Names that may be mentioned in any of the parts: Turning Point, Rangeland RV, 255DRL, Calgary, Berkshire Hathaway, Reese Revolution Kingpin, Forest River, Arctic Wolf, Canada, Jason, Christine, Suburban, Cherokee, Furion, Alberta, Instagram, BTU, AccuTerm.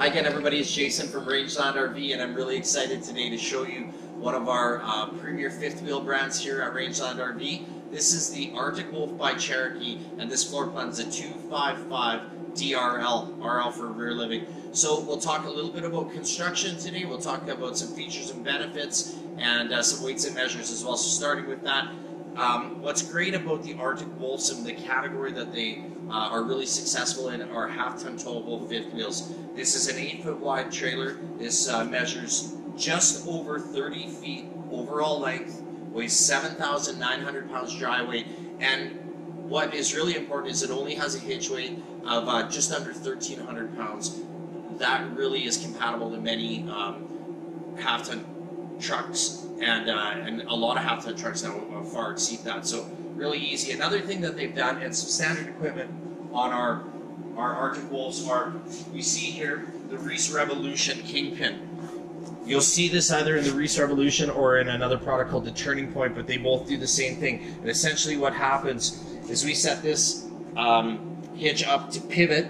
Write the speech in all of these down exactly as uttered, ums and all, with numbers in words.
Hi again, everybody. It's Jason from Rangeland R V, and I'm really excited today to show you one of our uh, premier fifth wheel brands here at Rangeland R V. This is the Arctic Wolf by Cherokee, and this floor plan is a two five five D R L, R L for rear living. So we'll talk a little bit about construction today. We'll talk about some features and benefits, and uh, some weights and measures as well. So starting with that, Um, what's great about the Arctic Wolves and the category that they uh, are really successful in are half-ton towable fifth wheels. This is an eight-foot wide trailer. This uh, measures just over thirty feet overall length, weighs seven thousand nine hundred pounds dry weight, and what is really important is it only has a hitch weight of uh, just under one thousand three hundred pounds. That really is compatible to many um, half-ton trucks. And, uh, and a lot of half-ton trucks now far exceed that, so really easy. Another thing that they've done, and some standard equipment on our, our Arctic Wolves are, you see here, the Reese Revolution Kingpin. You'll see this either in the Reese Revolution or in another product called the Turning Point, but they both do the same thing. And essentially what happens is we set this um, hitch up to pivot,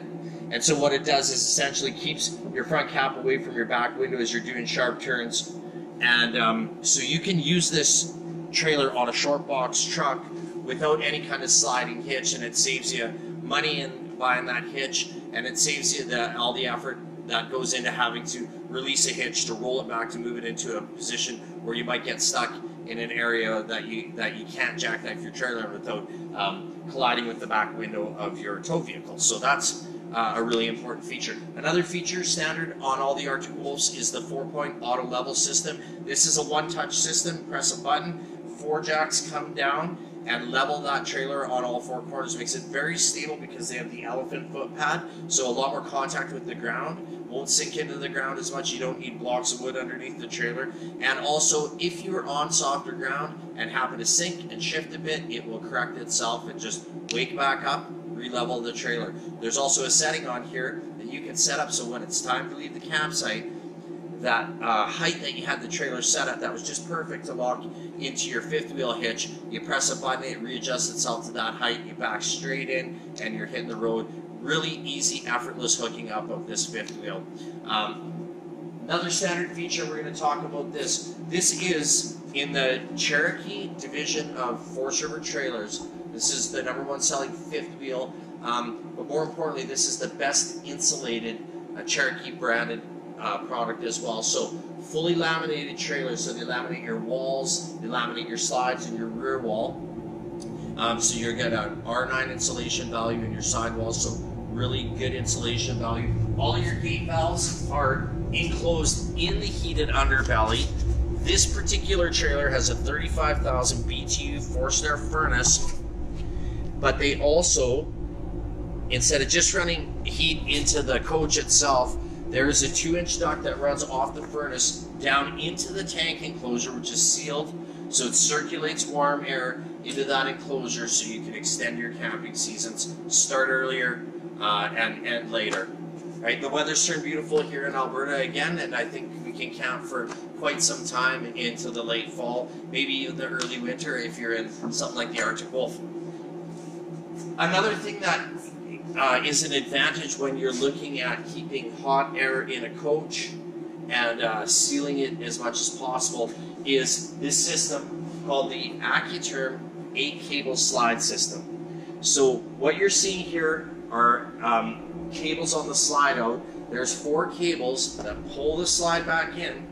and so what it does is essentially keeps your front cap away from your back window as you're doing sharp turns. And um, so you can use this trailer on a short box truck without any kind of sliding hitch, and it saves you money in buying that hitch, and it saves you the, all the effort that goes into having to release a hitch to roll it back to move it into a position where you might get stuck in an area that you that you can't jackknife your trailer without um, colliding with the back window of your tow vehicle. So that's Uh, a really important feature. Another feature standard on all the Arctic Wolves is the four-point auto level system. This is a one-touch system. Press a button, four jacks come down and level that trailer on all four corners. Makes it very stable because they have the elephant foot pad, so a lot more contact with the ground. Won't sink into the ground as much. You don't need blocks of wood underneath the trailer. And also, if you're on softer ground and happen to sink and shift a bit, it will correct itself and just wake back up, re-level the trailer. There's also a setting on here that you can set up so when it's time to leave the campsite, that uh, height that you had the trailer set at that was just perfect to lock into your fifth wheel hitch. You press a button, it readjusts itself to that height, you back straight in, and you're hitting the road. Really easy, effortless hooking up of this fifth wheel. Um, another standard feature, we're going to talk about this. This is in the Cherokee division of Forest River trailers. This is the number one selling fifth wheel, um, but more importantly, this is the best insulated uh, Cherokee branded uh, product as well. So fully laminated trailers, so they laminate your walls, they laminate your slides and your rear wall. Um, so you're getting an R nine insulation value in your sidewalls, so really good insulation value. All of your gate valves are enclosed in the heated underbelly. This particular trailer has a thirty-five thousand B T U forced air furnace, but they also, instead of just running heat into the coach itself, there is a two inch duct that runs off the furnace down into the tank enclosure, which is sealed, so it circulates warm air into that enclosure so you can extend your camping seasons, start earlier uh, and end later. Right, the weather's turned beautiful here in Alberta again, and I think we can camp for quite some time into the late fall, maybe even the early winter if you're in something like the Arctic Wolf. Another thing that uh, is an advantage when you're looking at keeping hot air in a coach and uh, sealing it as much as possible is this system called the AccuTerm eight cable slide system. So what you're seeing here are um, cables on the slide out. There's four cables that pull the slide back in,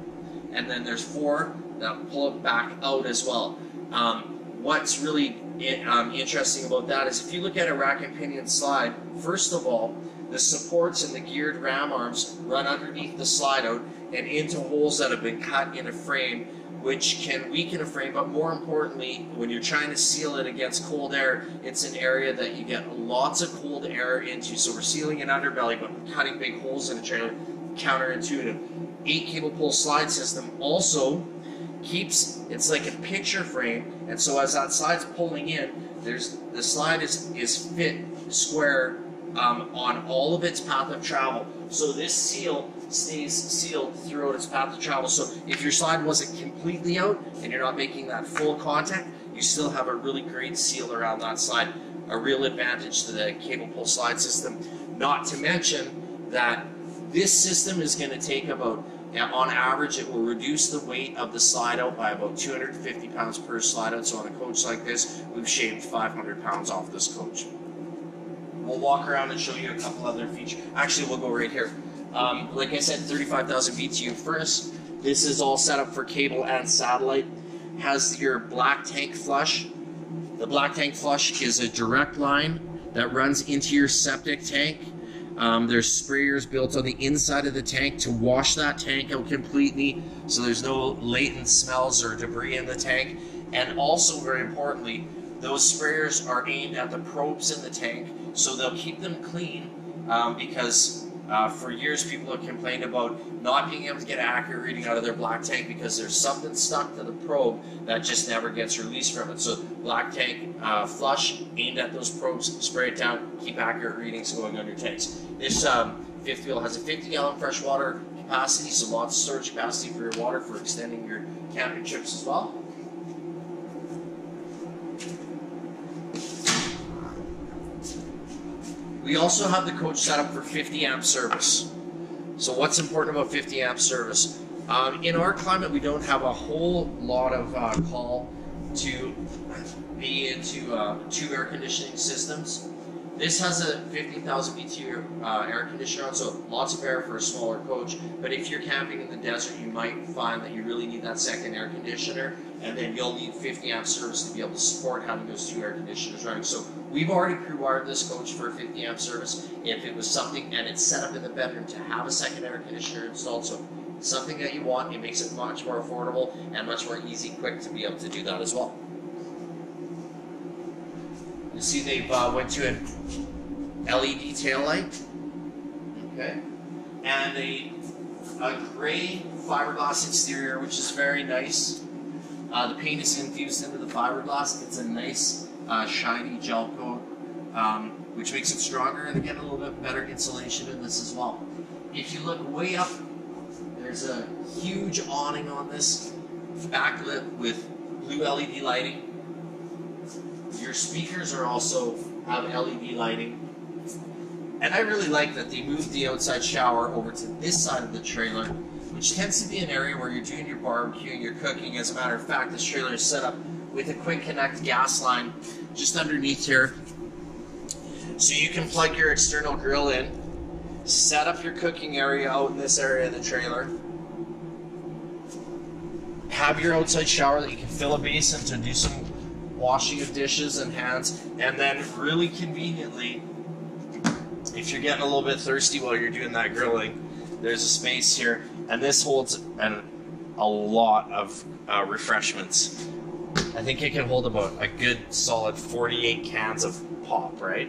and then there's four that pull it back out as well. Um, what's really It, um, interesting about that is if you look at a rack and pinion slide, first of all, the supports and the geared ram arms run underneath the slide out and into holes that have been cut in a frame, which can weaken a frame, but more importantly, when you're trying to seal it against cold air, it's an area that you get lots of cold air into. So we're sealing an underbelly, but cutting big holes in a trailer, counterintuitive. Eight cable pull slide system also keeps, it's like a picture frame, and so as that slide's pulling in, there's the slide is, is fit square um, on all of its path of travel. So this seal stays sealed throughout its path of travel. So if your slide wasn't completely out and you're not making that full contact, you still have a really great seal around that slide. A real advantage to the cable pull slide system. Not to mention that This system is going to take about, on average, it will reduce the weight of the slide out by about two hundred fifty pounds per slide out. So on a coach like this, we've shaved five hundred pounds off this coach. We'll walk around and show you a couple other features. Actually, we'll go right here. Um, like I said, thirty-five thousand B T U furnace. This is all set up for cable and satellite. Has your black tank flush. The black tank flush is a direct line that runs into your septic tank. Um, there's sprayers built on the inside of the tank to wash that tank out completely, so there's no latent smells or debris in the tank. And also, very importantly, those sprayers are aimed at the probes in the tank, so they'll keep them clean um, because Uh, for years, people have complained about not being able to get accurate reading out of their black tank because there's something stuck to the probe that just never gets released from it. So black tank uh, flush, aimed at those probes, spray it down, keep accurate readings going on your tanks. This um, fifth wheel has a fifty gallon fresh water capacity, so lots of storage capacity for your water for extending your camping trips as well. We also have the coach set up for fifty amp service. So what's important about fifty amp service? Um, in our climate, we don't have a whole lot of uh, call to be into uh, two air conditioning systems. This has a fifty thousand B T U uh, air conditioner on, so lots of air for a smaller coach. But if you're camping in the desert, you might find that you really need that second air conditioner, and then you'll need fifty amp service to be able to support having those two air conditioners running. So we've already pre-wired this coach for a fifty amp service. If it was something, and it's set up in the bedroom to have a second air conditioner installed, so something that you want, it makes it much more affordable and much more easy, quick to be able to do that as well. You see they've uh, went to an L E D taillight, okay, and a, a gray fiberglass exterior, which is very nice. Uh, the paint is infused into the fiberglass. It's a nice uh, shiny gel coat, um, which makes it stronger, and again a little bit better insulation in this as well. If you look way up, there's a huge awning on this, backlit with blue L E D lighting. Your speakers are also have L E D lighting. And I really like that they moved the outside shower over to this side of the trailer, which tends to be an area where you're doing your barbecue and your cooking. As a matter of fact, this trailer is set up with a quick connect gas line just underneath here. So you can plug your external grill in, set up your cooking area out in this area of the trailer, have your outside shower that you can fill a basin to do some washing of dishes and hands, and then really conveniently, if you're getting a little bit thirsty while you're doing that grilling, there's a space here, and this holds an, a lot of uh, refreshments. I think it can hold about a good solid forty-eight cans of pop, right?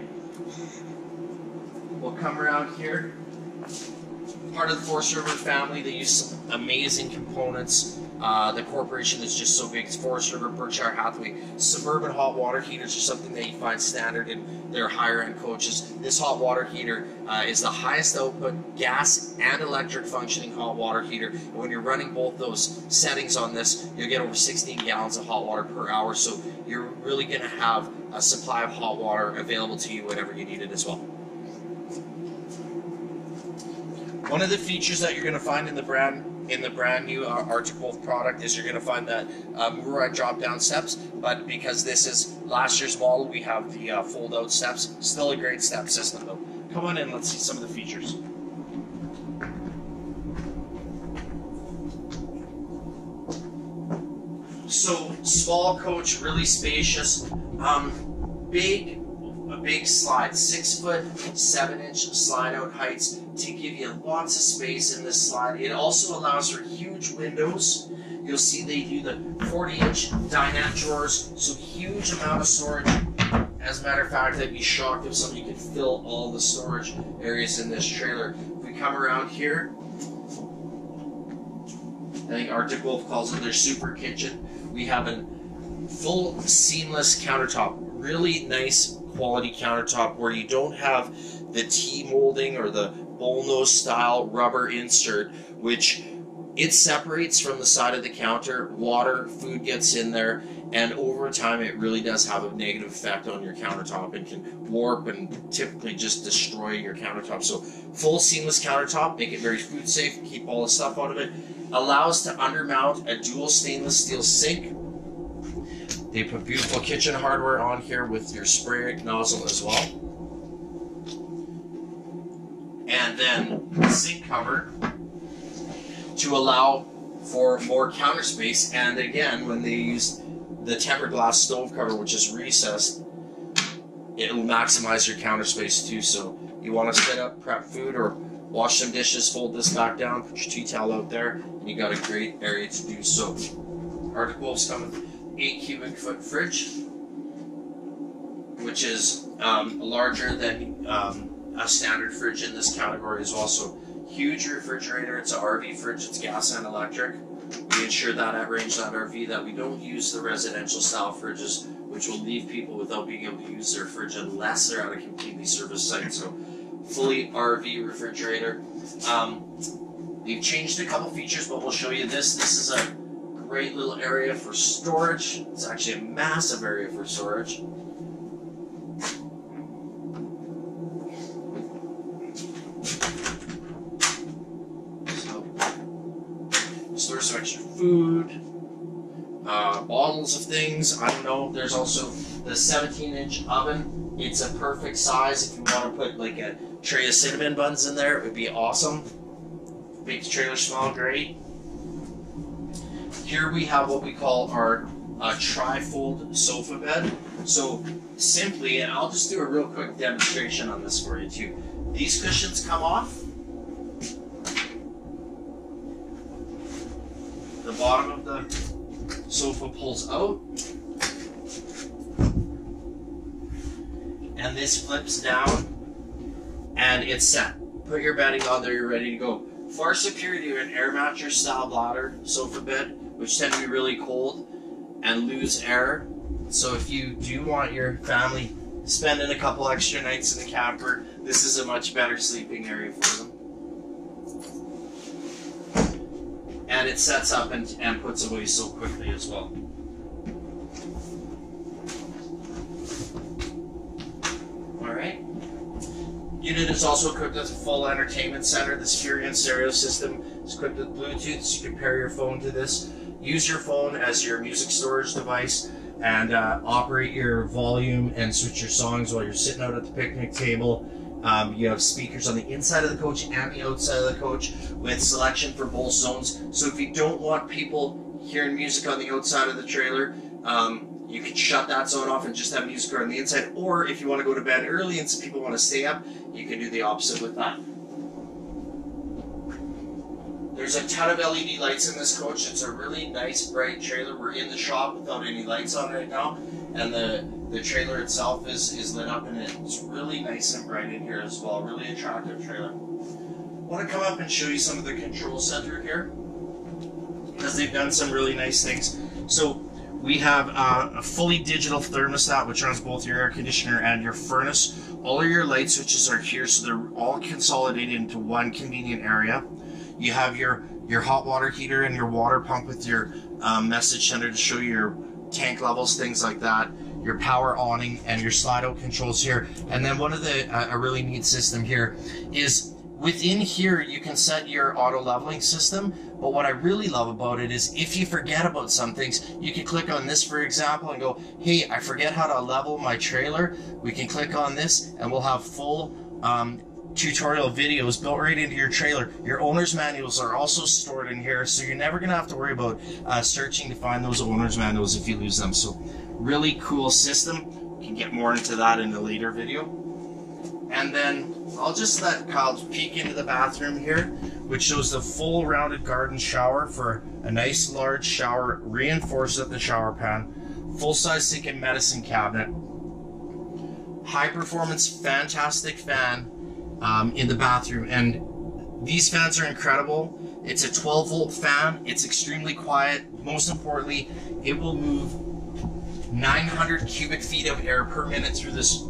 We'll come around here. Part of the Forest River family, they use some amazing components. Uh, the corporation is just so big. It's Forest River, Berkshire Hathaway. Suburban hot water heaters are something that you find standard in their higher-end coaches. This hot water heater uh, is the highest output gas and electric functioning hot water heater. And when you're running both those settings on this, you'll get over sixteen gallons of hot water per hour. So you're really going to have a supply of hot water available to you whenever you need it as well. One of the features that you're going to find in the brand in the brand new uh, Arctic Wolf product is you're going to find that uh, Murad drop-down steps, but because this is last year's model, we have the uh, fold-out steps. Still a great step system, though. Come on in, let's see some of the features. So, small coach, really spacious, um, big. A big slide, six foot, seven inch slide out heights to give you lots of space in this slide. It also allows for huge windows. You'll see they do the forty inch dinette drawers, so huge amount of storage. As a matter of fact, I'd be shocked if somebody could fill all the storage areas in this trailer. If we come around here, I think Arctic Wolf calls it their super kitchen. We have a full seamless countertop, really nice quality countertop where you don't have the T molding or the bull nose style rubber insert, which It separates from the side of the counter, water, food gets in there, and over time it really does have a negative effect on your countertop and can warp and typically just destroy your countertop. So full seamless countertop, make it very food safe, keep all the stuff out of it. Allows to undermount a dual stainless steel sink. They put beautiful kitchen hardware on here with your spray nozzle as well. And then sink cover to allow for more counter space. And again, when they used the tempered glass stove cover, which is recessed, it will maximize your counter space too. So you want to set up, prep food, or wash some dishes, fold this back down, put your tea towel out there, and you got a great area to do so. Arctic Wolf's come with eight cubic foot fridge, which is um, larger than um, a standard fridge in this category as well. So huge refrigerator, it's an R V fridge, it's gas and electric. We ensure that at Rangeland R V that we don't use the residential style fridges, which will leave people without being able to use their fridge unless they're at a completely service site. So fully R V refrigerator. Um, they've changed a couple features, but we'll show you this. This is a great little area for storage. It's actually a massive area for storage. So, store some extra food, uh, bottles of things. I don't know. There's also the seventeen inch oven. It's a perfect size if you want to put like a tray of cinnamon buns in there. It would be awesome. Make the trailer smell great. Here we have what we call our uh, tri-fold sofa bed. So simply, and I'll just do a real quick demonstration on this for you too. These cushions come off. The bottom of the sofa pulls out. And this flips down and it's set. Put your bedding on there, you're ready to go. Far superior to an air mattress style bladder sofa bed, which tend to be really cold and lose air. So if you do want your family spending a couple extra nights in the camper, this is a much better sleeping area for them. And it sets up and, and puts away so quickly as well. Unit is also equipped with a full entertainment center. This Furion stereo system is equipped with Bluetooth, so you can pair your phone to this. Use your phone as your music storage device and uh, operate your volume and switch your songs while you're sitting out at the picnic table. Um, you have speakers on the inside of the coach and the outside of the coach with selection for both zones. So if you don't want people hearing music on the outside of the trailer, um, you can shut that zone off and just have music on the inside. Or if you want to go to bed early and some people want to stay up, you can do the opposite with that. There's a ton of L E D lights in this coach. It's a really nice, bright trailer. We're in the shop without any lights on right now. And the, the trailer itself is, is lit up, and it's really nice and bright in here as well. Really attractive trailer. I want to come up and show you some of the control center here, because they've done some really nice things. So we have uh, a fully digital thermostat, which runs both your air conditioner and your furnace. All of your light switches are here, so they're all consolidated into one convenient area. You have your, your hot water heater and your water pump with your um, message center to show your tank levels, things like that. Your power awning and your slide-out controls here. And then one of the, uh, a really neat system here is within here, you can set your auto leveling system, but what I really love about it is if you forget about some things, you can click on this, for example, and go, hey, I forget how to level my trailer. We can click on this and we'll have full um, tutorial videos built right into your trailer. Your owner's manuals are also stored in here, so you're never gonna have to worry about uh, searching to find those owner's manuals if you lose them. So really cool system. We can get more into that in a later video. And then I'll just let Kyle peek into the bathroom here, which shows the full rounded garden shower for a nice large shower, reinforced at the shower pan, full-size sink and medicine cabinet, high-performance fantastic fan um, in the bathroom. And these fans are incredible. It's a twelve volt fan. It's extremely quiet. Most importantly, it will move nine hundred cubic feet of air per minute through this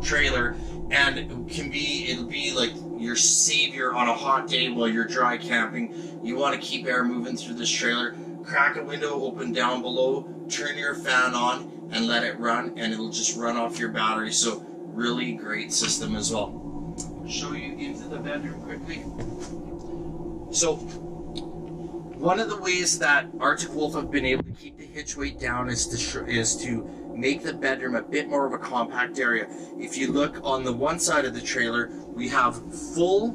trailer, and it can be, it'll be like your savior on a hot day while you're dry camping. You want to keep air moving through this trailer. Crack a window open down below, turn your fan on and let it run, and it'll just run off your battery. So really great system as well. I'll show you into the bedroom quickly. So one of the ways that Arctic Wolf have been able to keep the hitch weight down is to is to make the bedroom a bit more of a compact area. If you look on the one side of the trailer, we have full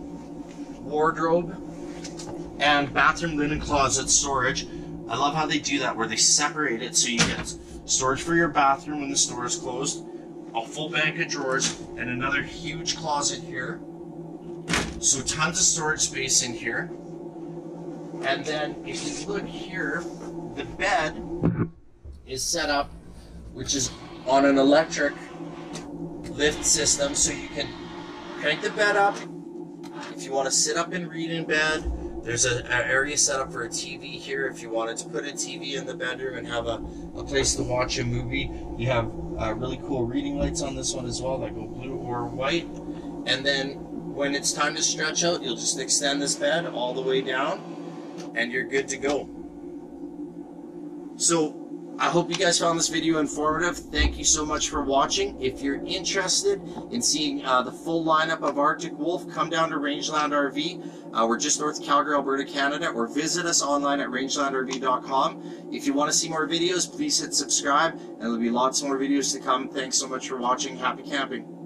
wardrobe and bathroom linen closet storage. I love how they do that, where they separate it so you get storage for your bathroom when the store is closed, a full bank of drawers, and another huge closet here. So tons of storage space in here. And then if you look here, the bed is set up, which is on an electric lift system, so you can crank the bed up. If you want to sit up and read in bed, there's an area set up for a T V here. If you wanted to put a T V in the bedroom and have a, a place to watch a movie, you have uh, really cool reading lights on this one as well that go blue or white. And then when it's time to stretch out, you'll just extend this bed all the way down and you're good to go. So I hope you guys found this video informative. Thank you so much for watching. If you're interested in seeing uh, the full lineup of Arctic Wolf, come down to Rangeland R V. Uh, we're just north of Calgary, Alberta, Canada, or visit us online at rangeland R V dot com. If you want to see more videos, please hit subscribe, and there'll be lots more videos to come. Thanks so much for watching. Happy camping.